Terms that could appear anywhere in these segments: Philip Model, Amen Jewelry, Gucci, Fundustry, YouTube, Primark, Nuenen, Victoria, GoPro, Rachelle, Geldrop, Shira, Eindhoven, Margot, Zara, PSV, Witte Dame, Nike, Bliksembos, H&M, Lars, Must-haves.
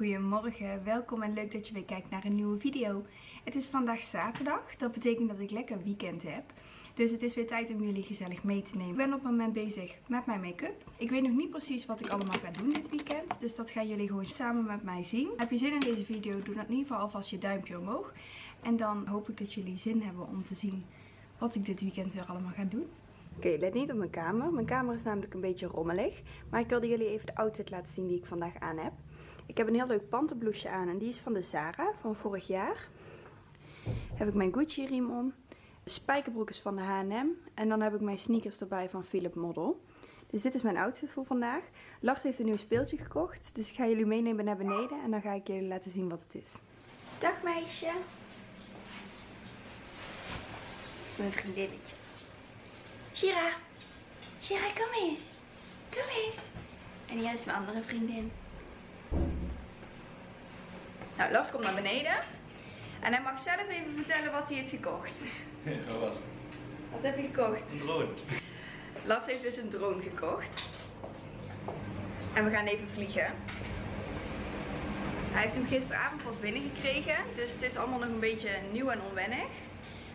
Goedemorgen, welkom en leuk dat je weer kijkt naar een nieuwe video. Het is vandaag zaterdag, dat betekent dat ik lekker weekend heb. Dus het is weer tijd om jullie gezellig mee te nemen. Ik ben op het moment bezig met mijn make-up. Ik weet nog niet precies wat ik allemaal ga doen dit weekend. Dus dat gaan jullie gewoon samen met mij zien. Heb je zin in deze video, doe dan in ieder geval alvast je duimpje omhoog. En dan hoop ik dat jullie zin hebben om te zien wat ik dit weekend weer allemaal ga doen. Oké, let niet op mijn kamer. Mijn kamer is namelijk een beetje rommelig. Maar ik wilde jullie even de outfit laten zien die ik vandaag aan heb. Ik heb een heel leuk pantenbloesje aan en die is van de Zara van vorig jaar. Heb ik mijn Gucci riem om. De spijkerbroek is van de H&M. En dan heb ik mijn sneakers erbij van Philip Model. Dus dit is mijn outfit voor vandaag. Lars heeft een nieuw speeltje gekocht. Dus ik ga jullie meenemen naar beneden en dan ga ik jullie laten zien wat het is. Dag meisje. Dit is mijn vriendinnetje. Shira. Shira, kom eens. Kom eens. En hier is mijn andere vriendin. Nou, Lars komt naar beneden. En hij mag zelf even vertellen wat hij heeft gekocht. Ja, wat was het? Wat heb je gekocht? Een drone. Lars heeft dus een drone gekocht. En we gaan even vliegen. Hij heeft hem gisteravond pas binnengekregen. Dus het is allemaal nog een beetje nieuw en onwennig.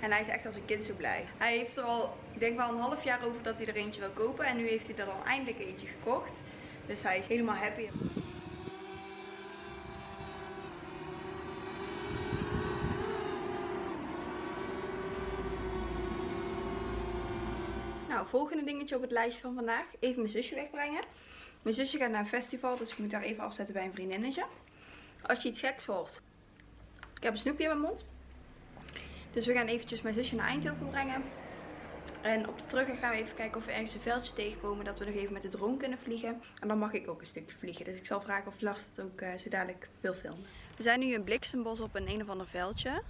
En hij is echt als een kind zo blij. Hij heeft er al, ik denk wel een half jaar over dat hij er eentje wil kopen. En nu heeft hij er dan eindelijk eentje gekocht. Dus hij is helemaal happy. Nou, volgende dingetje op het lijstje van vandaag. Even mijn zusje wegbrengen. Mijn zusje gaat naar een festival, dus ik moet haar even afzetten bij een vriendinnetje. Als je iets geks hoort. Ik heb een snoepje in mijn mond. Dus we gaan eventjes mijn zusje naar Eindhoven brengen. En op de terugweg gaan we even kijken of we ergens een veldje tegenkomen. Dat we nog even met de drone kunnen vliegen. En dan mag ik ook een stukje vliegen. Dus ik zal vragen of Lars het ook zo dadelijk wil filmen. We zijn nu in Bliksembos op een of ander veldje. We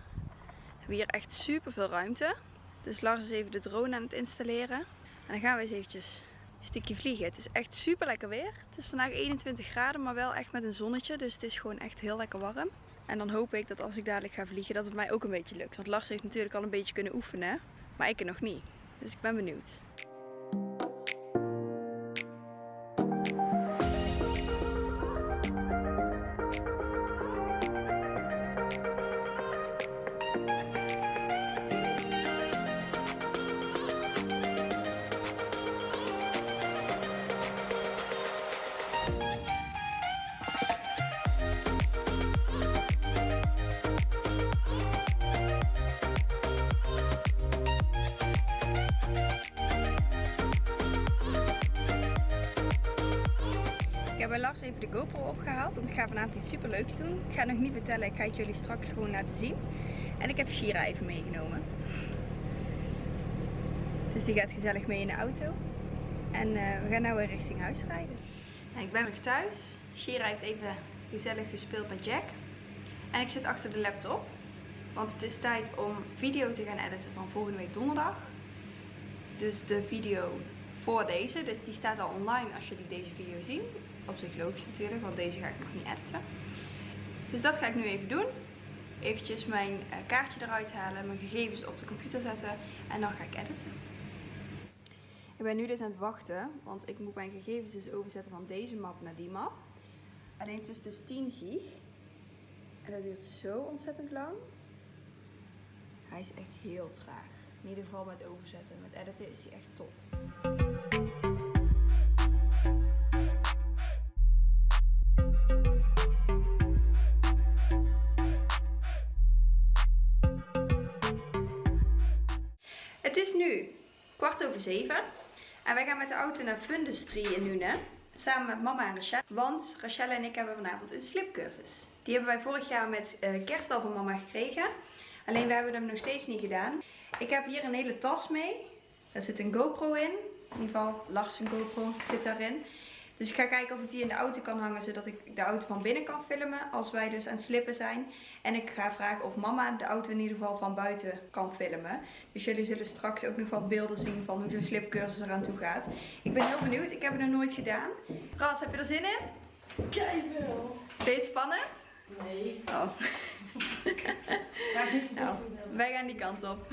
hebben hier echt super veel ruimte. Dus Lars is even de drone aan het installeren. En dan gaan we eens eventjes een stukje vliegen. Het is echt super lekker weer. Het is vandaag 21 graden, maar wel echt met een zonnetje. Dus het is gewoon echt heel lekker warm. En dan hoop ik dat als ik dadelijk ga vliegen, dat het mij ook een beetje lukt. Want Lars heeft natuurlijk al een beetje kunnen oefenen. Maar ik nog niet. Dus ik ben benieuwd. Ik heb bij Lars even de GoPro opgehaald, want ik ga vanavond iets super leuks doen. Ik ga het nog niet vertellen, ik ga het jullie straks gewoon laten zien. En ik heb Shira even meegenomen. Dus die gaat gezellig mee in de auto. En we gaan nu weer richting huis rijden. Nou, ik ben weer thuis. Shira heeft even gezellig gespeeld met Jack. En ik zit achter de laptop. Want het is tijd om video te gaan editen van volgende week donderdag. Dus de video voor deze, dus die staat al online als jullie deze video zien. Op zich logisch natuurlijk, want deze ga ik nog niet editen. Dus dat ga ik nu even doen. Eventjes mijn kaartje eruit halen, mijn gegevens op de computer zetten en dan ga ik editen. Ik ben nu dus aan het wachten, want ik moet mijn gegevens dus overzetten van deze map naar die map. Alleen het is dus 10 gig. En dat duurt zo ontzettend lang. Hij is echt heel traag. In ieder geval met overzetten. Met editen is hij echt top. Het is nu 6:15 en wij gaan met de auto naar Fundustry in Nuenen. Samen met mama en Rachelle. Want Rachelle en ik hebben vanavond een slipcursus. Die hebben wij vorig jaar met kerst al van mama gekregen. Alleen we hebben hem nog steeds niet gedaan. Ik heb hier een hele tas mee. Daar zit een GoPro in. In ieder geval Lars' GoPro zit daarin. Dus ik ga kijken of ik die in de auto kan hangen. Zodat ik de auto van binnen kan filmen. Als wij dus aan het slippen zijn. En ik ga vragen of mama de auto in ieder geval van buiten kan filmen. Dus jullie zullen straks ook nog wat beelden zien van hoe zo'n slipcursus eraan toe gaat. Ik ben heel benieuwd. Ik heb het nog nooit gedaan. Ras, heb je er zin in? Keiveel. Vind je het spannend? Nee. Oh. Nou, wij gaan die kant op.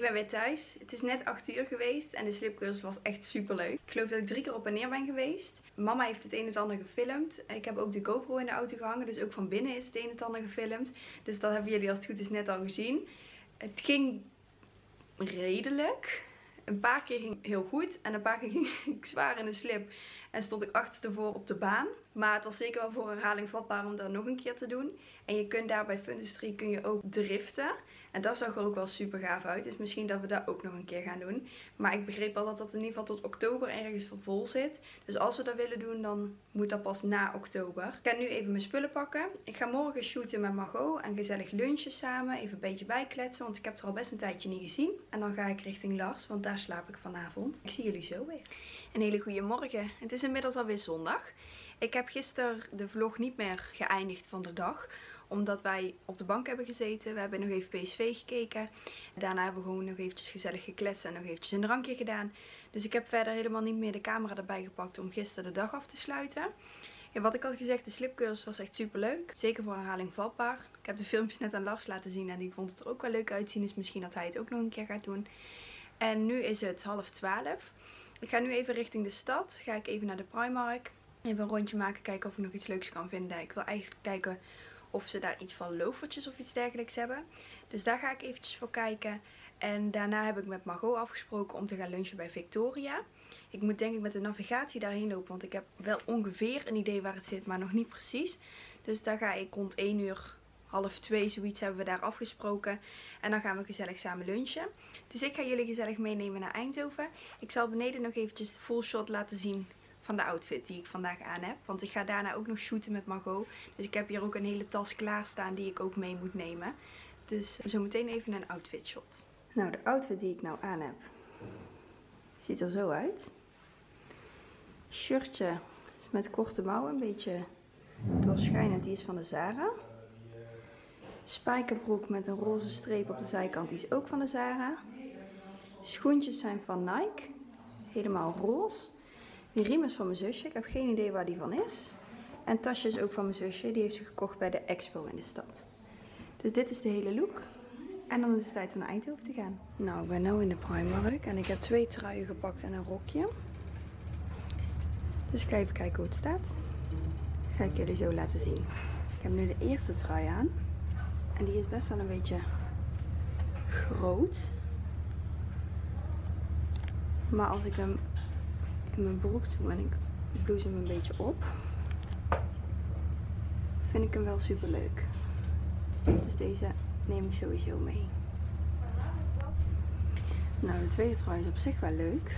Ik ben weer thuis. Het is net 8 uur geweest en de slipcursus was echt super leuk. Ik geloof dat ik 3 keer op en neer ben geweest. Mama heeft het een en het ander gefilmd. Ik heb ook de GoPro in de auto gehangen, dus ook van binnen is het een en het ander gefilmd. Dus dat hebben jullie als het goed is net al gezien. Het ging redelijk. Een paar keer ging het heel goed en een paar keer ging ik zwaar in de slip en stond ik achterstevoor op de baan. Maar het was zeker wel voor herhaling vatbaar om dat nog een keer te doen. En je kunt daar bij Fundustry kun je ook driften. En dat zag er ook wel super gaaf uit. Dus misschien dat we dat ook nog een keer gaan doen. Maar ik begreep al dat dat in ieder geval tot oktober ergens vol zit. Dus als we dat willen doen, dan moet dat pas na oktober. Ik ga nu even mijn spullen pakken. Ik ga morgen shooten met Margot en gezellig lunchen samen. Even een beetje bijkletsen, want ik heb het er al best een tijdje niet gezien. En dan ga ik richting Lars, want daar slaap ik vanavond. Ik zie jullie zo weer. Een hele goede morgen. Het is inmiddels alweer zondag. Ik heb gisteren de vlog niet meer geëindigd van de dag, omdat wij op de bank hebben gezeten. We hebben nog even PSV gekeken. Daarna hebben we gewoon nog eventjes gezellig gekletst en nog eventjes een drankje gedaan. Dus ik heb verder helemaal niet meer de camera erbij gepakt om gisteren de dag af te sluiten. Ja, wat ik had gezegd, de slipcursus was echt super leuk. Zeker voor herhaling vatbaar. Ik heb de filmpjes net aan Lars laten zien en die vond het er ook wel leuk uitzien. Dus misschien dat hij het ook nog een keer gaat doen. En nu is het 11:30. Ik ga nu even richting de stad. Ga ik even naar de Primark. Even een rondje maken, kijken of ik nog iets leuks kan vinden. Ik wil eigenlijk kijken of ze daar iets van lofertjes of iets dergelijks hebben. Dus daar ga ik eventjes voor kijken. En daarna heb ik met Margot afgesproken om te gaan lunchen bij Victoria. Ik moet denk ik met de navigatie daarheen lopen, want ik heb wel ongeveer een idee waar het zit, maar nog niet precies. Dus daar ga ik rond 1 uur... 1:30, zoiets hebben we daar afgesproken. En dan gaan we gezellig samen lunchen. Dus ik ga jullie gezellig meenemen naar Eindhoven. Ik zal beneden nog eventjes de full shot laten zien van de outfit die ik vandaag aan heb. Want ik ga daarna ook nog shooten met Margot. Dus ik heb hier ook een hele tas klaarstaan die ik ook mee moet nemen. Dus zo meteen even een outfit shot. Nou, de outfit die ik nou aan heb ziet er zo uit. Shirtje is met korte mouwen, een beetje doorschijnend. Die is van de Zara. Spijkerbroek met een roze streep op de zijkant, die is ook van de Zara. Schoentjes zijn van Nike, helemaal roze. Die riem is van mijn zusje, ik heb geen idee waar die van is. En tasje is ook van mijn zusje, die heeft ze gekocht bij de expo in de stad. Dus dit is de hele look. En dan is het tijd om naar Eindhoven te gaan. Nou, ik ben nu in de Primark en ik heb 2 truien gepakt en een rokje. Dus ik ga even kijken hoe het staat. Dat ga ik jullie zo laten zien. Ik heb nu de eerste trui aan. En die is best wel een beetje groot. Maar als ik hem in mijn broek doe en ik blouse hem een beetje op, vind ik hem wel super leuk. Dus deze neem ik sowieso mee. Nou, de tweede trui is op zich wel leuk.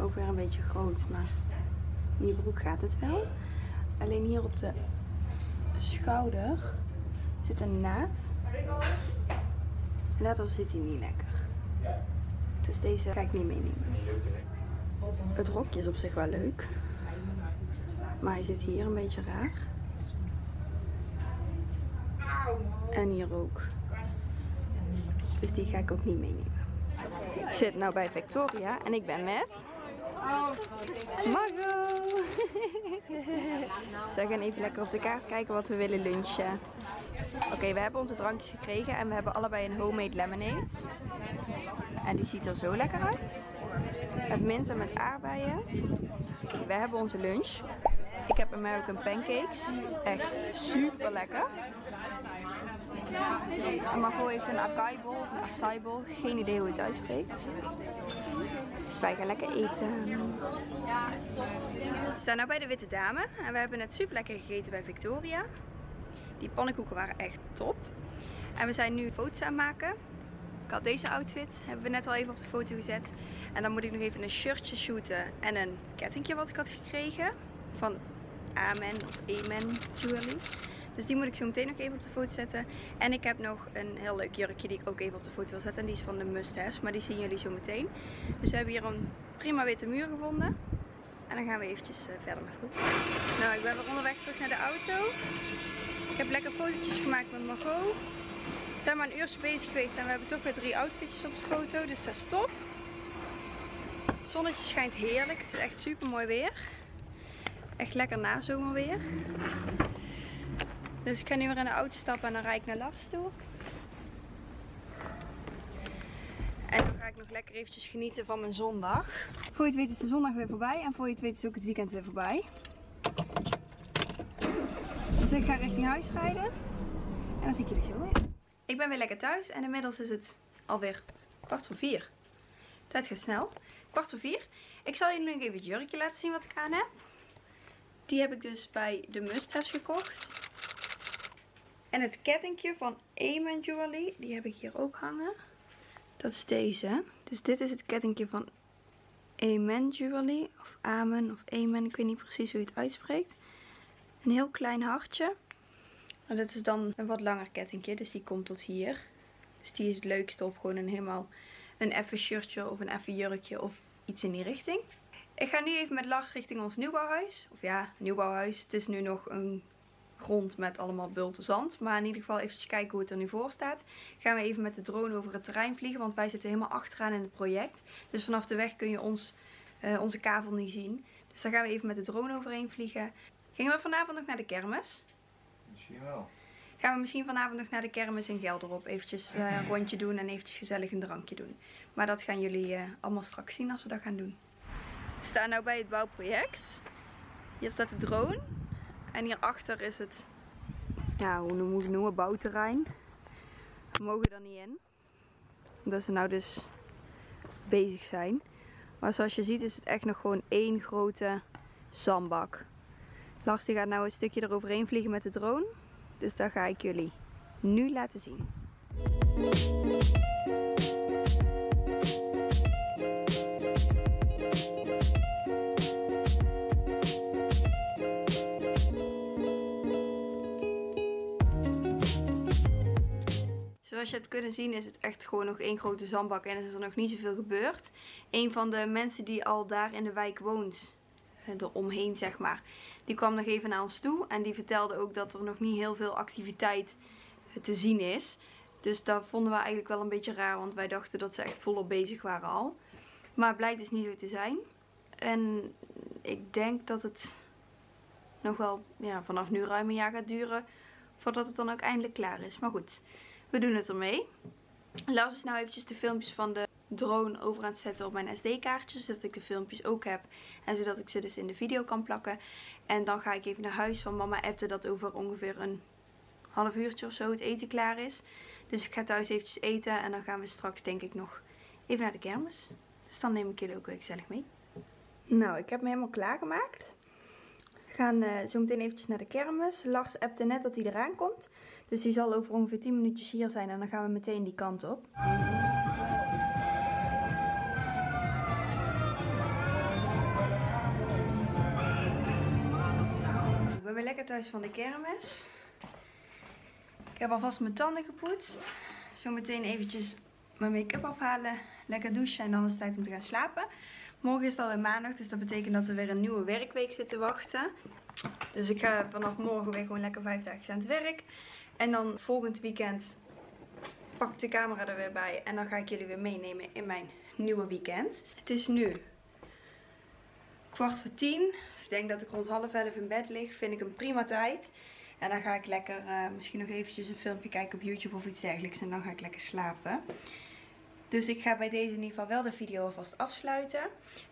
Ook weer een beetje groot, maar in je broek gaat het wel. Alleen hier op de schouder zit een naad. En daardoor zit hij niet lekker. Dus deze ga ik niet meenemen. Het rokje is op zich wel leuk. Maar hij zit hier een beetje raar. En hier ook. Dus die ga ik ook niet meenemen. Ik zit nou bij Victoria en ik ben met Margot! Dus we gaan even lekker op de kaart kijken wat we willen lunchen. Oké, we hebben onze drankjes gekregen en we hebben allebei een homemade lemonade. En die ziet er zo lekker uit. Met mint en met aardbeien. We hebben onze lunch. Ik heb American pancakes. Echt super lekker. En Margot heeft een acai bowl, een acai bowl. Geen idee hoe het uitspreekt. Dus wij gaan lekker eten. We staan nu bij de Witte Dame. En we hebben net super lekker gegeten bij Victoria. Die pannenkoeken waren echt top. En we zijn nu foto's aan het maken. Ik had deze outfit. Hebben we net al even op de foto gezet. En dan moet ik nog even een shirtje shooten. En een kettingje wat ik had gekregen. Van Amen Jewelry. Dus die moet ik zo meteen nog even op de foto zetten. En ik heb nog een heel leuk jurkje die ik ook even op de foto wil zetten. En die is van de Must-haves, maar die zien jullie zo meteen. Dus we hebben hier een prima witte muur gevonden. En dan gaan we eventjes verder met foto's. Nou, ik ben weer onderweg terug naar de auto. Ik heb lekker fotootjes gemaakt met Margot. We zijn maar een uurtje bezig geweest en we hebben toch weer 3 outfitjes op de foto. Dus dat is top. Het zonnetje schijnt heerlijk. Het is echt super mooi weer. Echt lekker nazomerweer. Dus ik ga nu weer in de auto stappen en dan rijd ik naar Lars toe. nog lekker eventjes genieten van mijn zondag. Voor je het weet is de zondag weer voorbij en voor je het weet is ook het weekend weer voorbij. Dus ik ga richting huis rijden en dan zie ik jullie zo weer. Ik ben weer lekker thuis en inmiddels is het alweer 15:15. Tijd gaat snel. 15:15. Ik zal jullie nog even het jurkje laten zien wat ik aan heb. Die heb ik dus bij de Must-haves gekocht. En het kettingje van Amen Jewelry, die heb ik hier ook hangen. Dat is deze. Dus dit is het kettingje van Amen Jewelry. Of Amen of Amen, ik weet niet precies hoe je het uitspreekt. Een heel klein hartje. En dat is dan een wat langer kettingje, dus die komt tot hier. Dus die is het leukste op gewoon een helemaal een effen shirtje of een effen jurkje of iets in die richting. Ik ga nu even met Lars richting ons nieuwbouwhuis. Of ja, nieuwbouwhuis. Het is nu nog een grond met allemaal bulten zand. Maar in ieder geval even kijken hoe het er nu voor staat. Gaan we even met de drone over het terrein vliegen. Want wij zitten helemaal achteraan in het project. Dus vanaf de weg kun je onze kavel niet zien. Dus daar gaan we even met de drone overheen vliegen. Gingen we vanavond nog naar de kermis? Misschien wel. Gaan we misschien vanavond nog naar de kermis in Geldrop. Eventjes een rondje doen en eventjes gezellig een drankje doen. Maar dat gaan jullie allemaal straks zien als we dat gaan doen. We staan nu bij het bouwproject. Hier staat de drone. En hierachter is het, ja, hoe moet ik het noemen, bouwterrein. We mogen er niet in. Omdat ze nou dus bezig zijn. Maar zoals je ziet is het echt nog gewoon één grote zandbak. Lars die gaat nou een stukje eroverheen vliegen met de drone. Dus dat ga ik jullie nu laten zien. Zoals je hebt kunnen zien is het echt gewoon nog één grote zandbak en is er nog niet zoveel gebeurd. Een van de mensen die al daar in de wijk woont, eromheen zeg maar, die kwam nog even naar ons toe. En die vertelde ook dat er nog niet heel veel activiteit te zien is. Dus dat vonden we eigenlijk wel een beetje raar, want wij dachten dat ze echt volop bezig waren al. Maar blijkt dus niet zo te zijn. En ik denk dat het nog wel vanaf nu ruim een jaar gaat duren voordat het dan ook eindelijk klaar is. Maar goed, we doen het ermee. Lars is nou eventjes de filmpjes van de drone over aan het zetten op mijn SD-kaartje. Zodat ik de filmpjes ook heb. En zodat ik ze dus in de video kan plakken. En dan ga ik even naar huis. Want mama appte dat over ongeveer een half uurtje of zo het eten klaar is. Dus ik ga thuis eventjes eten. En dan gaan we straks denk ik nog even naar de kermis. Dus dan neem ik jullie ook weer gezellig mee. Nou, ik heb me helemaal klaargemaakt. We gaan zo meteen eventjes naar de kermis. Lars appte net dat hij eraan komt. Dus die zal over ongeveer 10 minuutjes hier zijn. En dan gaan we meteen die kant op. We zijn lekker thuis van de kermis. Ik heb alvast mijn tanden gepoetst. Zometeen eventjes mijn make-up afhalen. Lekker douchen en dan is het tijd om te gaan slapen. Morgen is het alweer maandag, dus dat betekent dat we weer een nieuwe werkweek zitten wachten. Dus ik ga vanaf morgen weer gewoon lekker 5 dagen aan het werk. En dan volgend weekend pak ik de camera er weer bij. En dan ga ik jullie weer meenemen in mijn nieuwe weekend. Het is nu 22:15. Dus ik denk dat ik rond 22:30 in bed lig. Vind ik een prima tijd. En dan ga ik lekker misschien nog eventjes een filmpje kijken op YouTube of iets dergelijks. En dan ga ik lekker slapen. Dus ik ga bij deze in ieder geval wel de video alvast afsluiten.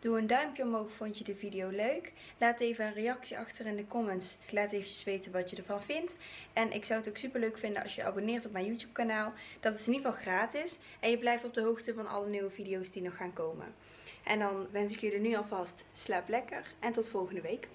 Doe een duimpje omhoog, vond je de video leuk? Laat even een reactie achter in de comments. Laat even weten wat je ervan vindt. En ik zou het ook super leuk vinden als je abonneert op mijn YouTube kanaal. Dat is in ieder geval gratis. En je blijft op de hoogte van alle nieuwe video's die nog gaan komen. En dan wens ik jullie nu alvast slaap lekker en tot volgende week.